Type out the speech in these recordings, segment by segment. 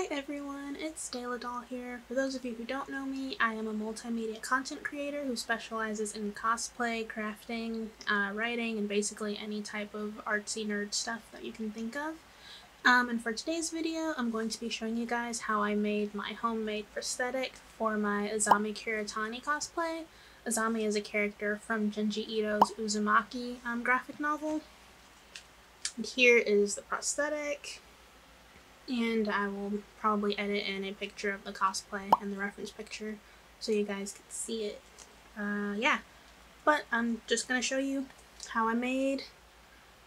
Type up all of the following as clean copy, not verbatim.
Hi everyone, it's DeLa Doll here. For those of you who don't know me, I am a multimedia content creator who specializes in cosplay, crafting, writing, and basically any type of artsy nerd stuff that you can think of. And for today's video, I'm going to be showing you guys how I made my homemade prosthetic for my Azami Kiritani cosplay. Azami is a character from Junji Ito's Uzumaki graphic novel. And here is the prosthetic. And I will probably edit in a picture of the cosplay and the reference picture so you guys can see it. Yeah, but I'm just gonna show you how I made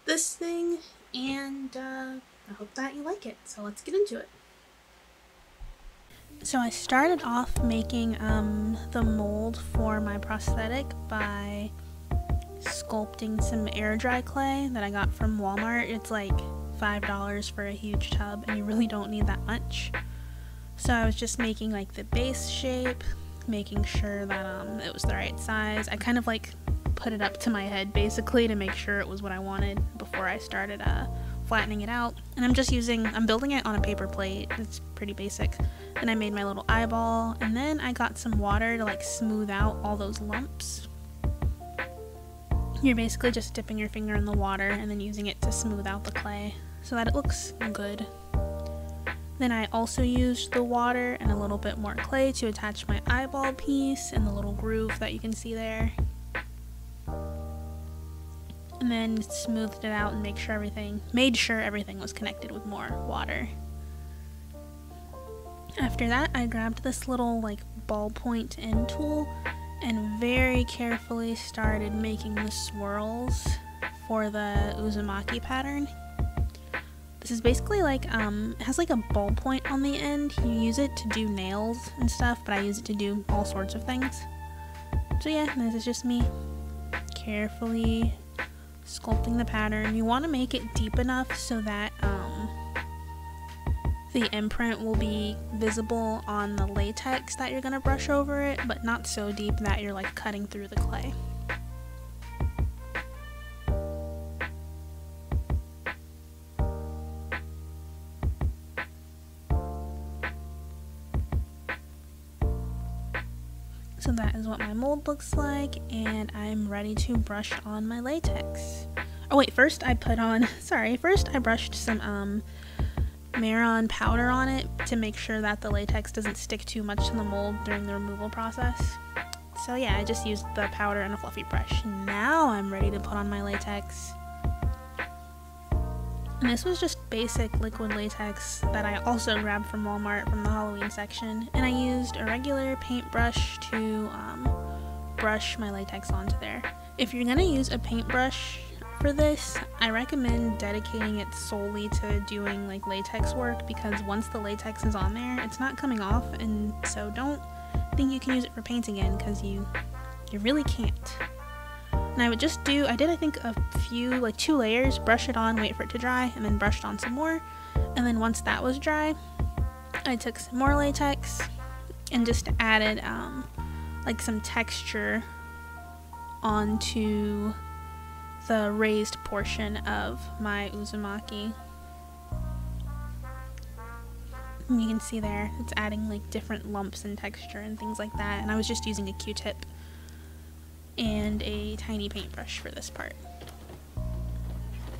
this thing, and I hope that you like it, so let's get into it. So I started off making the mold for my prosthetic by sculpting some air dry clay that I got from Walmart. It's like $5 for a huge tub and you really don't need that much. So I was just making like the base shape, making sure that it was the right size. I kind of like put it up to my head basically to make sure it was what I wanted before I started flattening it out. And I'm building it on a paper plate. It's pretty basic. Then I made my little eyeball, and then I got some water to like smooth out all those lumps. You're basically just dipping your finger in the water and then using it to smooth out the clay so that it looks good. Then I also used the water and a little bit more clay to attach my eyeball piece and the little groove that you can see there. And then smoothed it out and made sure everything was connected with more water. After that, I grabbed this little like ballpoint end tool and very carefully started making the swirls for the Uzumaki pattern. This is basically like, it has like a ballpoint on the end. You use it to do nails and stuff, but I use it to do all sorts of things. So yeah, this is just me carefully sculpting the pattern. You want to make it deep enough so that the imprint will be visible on the latex that you're gonna brush over it, but not so deep that you're like cutting through the clay. So that is what my mold looks like, and I'm ready to brush on my latex. Oh wait, first I brushed some Maron powder on it to make sure that the latex doesn't stick too much to the mold during the removal process. So yeah, I just used the powder and a fluffy brush. Now I'm ready to put on my latex. And this was just basic liquid latex that I also grabbed from Walmart from the Halloween section. And I used a regular paintbrush to brush my latex onto there. If you're gonna use a paintbrush for this, I recommend dedicating it solely to doing like latex work, because once the latex is on there, it's not coming off, and so don't think you can use it for painting in, because you really can't. And I did a few, like 2 layers, brush it on, wait for it to dry, and then brushed on some more. And then once that was dry, I took some more latex and just added like some texture onto the raised portion of my Uzumaki. And you can see there, it's adding like different lumps and texture and things like that, and I was just using a Q-tip and a tiny paintbrush for this part.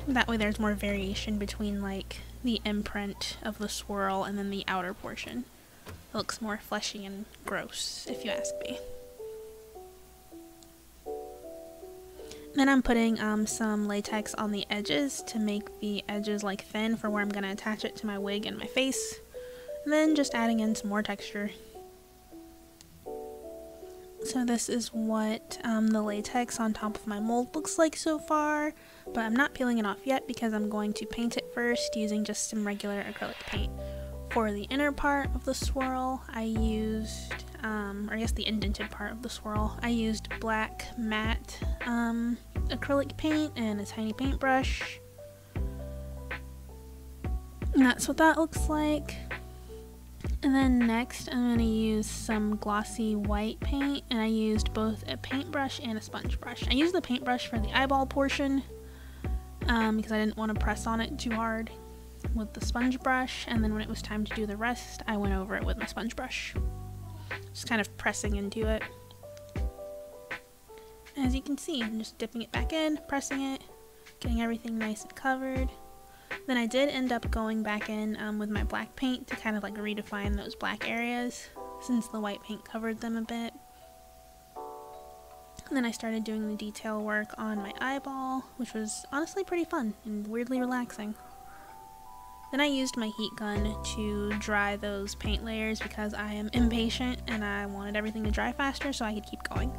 That way there's more variation between like the imprint of the swirl and then the outer portion. It looks more fleshy and gross, if you ask me. Then I'm putting some latex on the edges to make the edges like thin for where I'm going to attach it to my wig and my face. And then just adding in some more texture. So this is what the latex on top of my mold looks like so far, but I'm not peeling it off yet because I'm going to paint it first using just some regular acrylic paint. For the inner part of the swirl, I used the indented part of the swirl, I used black matte acrylic paint and a tiny paintbrush. And that's what that looks like. And then next I'm going to use some glossy white paint, and I used both a paintbrush and a sponge brush. I used the paintbrush for the eyeball portion because I didn't want to press on it too hard. with the sponge brush, and then when it was time to do the rest, I went over it with my sponge brush. Just kind of pressing into it. As you can see, I'm just dipping it back in, pressing it, getting everything nice and covered. Then I did end up going back in with my black paint to kind of like redefine those black areas since the white paint covered them a bit. And then I started doing the detail work on my eyeball, which was honestly pretty fun and weirdly relaxing. Then I used my heat gun to dry those paint layers because I am impatient and I wanted everything to dry faster so I could keep going.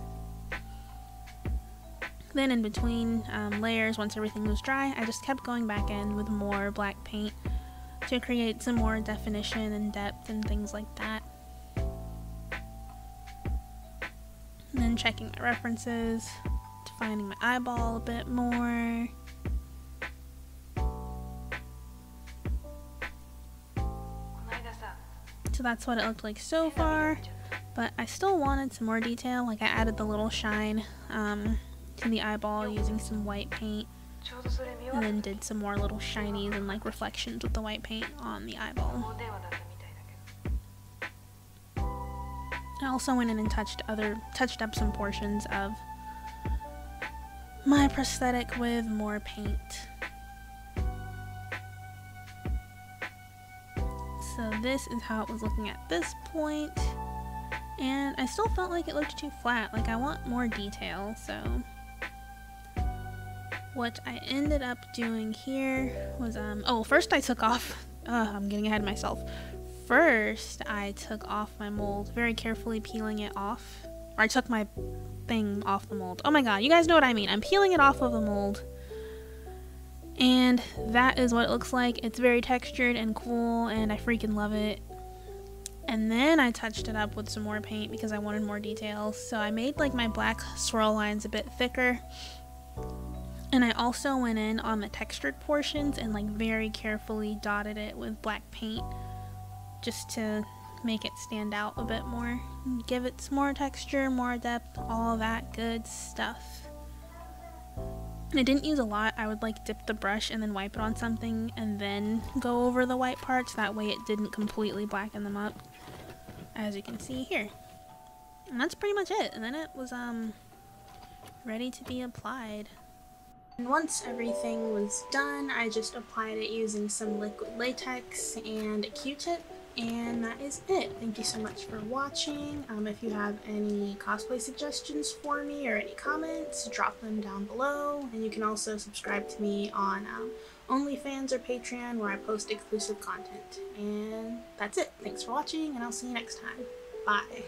Then in between layers, once everything was dry, I just kept going back in with more black paint to create some more definition and depth and things like that. And then checking my references, defining my eyeball a bit more. So that's what it looked like so far, but I still wanted some more detail. Like I added the little shine to the eyeball using some white paint, and then did some more little shinies and like reflections with the white paint on the eyeball. I also went in and touched up some portions of my prosthetic with more paint. So this is how it was looking at this point, and I still felt like it looked too flat. Like I want more detail, so what I ended up doing here was first I took off. I'm getting ahead of myself. First, I took off my mold, very carefully peeling it off. Or I took my thing off the mold. Oh my god, you guys know what I mean. I'm peeling it off of the mold. And that is what it looks like. It's very textured and cool, and I freaking love it. And then I touched it up with some more paint because I wanted more details. So I made like my black swirl lines a bit thicker. And I also went in on the textured portions and like very carefully dotted it with black paint, just to make it stand out a bit more, give it some more texture, more depth, all that good stuff. And I didn't use a lot. I would like dip the brush and then wipe it on something and then go over the white parts, that way it didn't completely blacken them up, as you can see here. And that's pretty much it, and then it was ready to be applied. And once everything was done, I just applied it using some liquid latex and a Q-tip, and that is it. Thank you so much for watching. If you have any cosplay suggestions for me or any comments, drop them down below, and you can also subscribe to me on OnlyFans or Patreon, where I post exclusive content. And that's it. Thanks for watching, and I'll see you next time. Bye.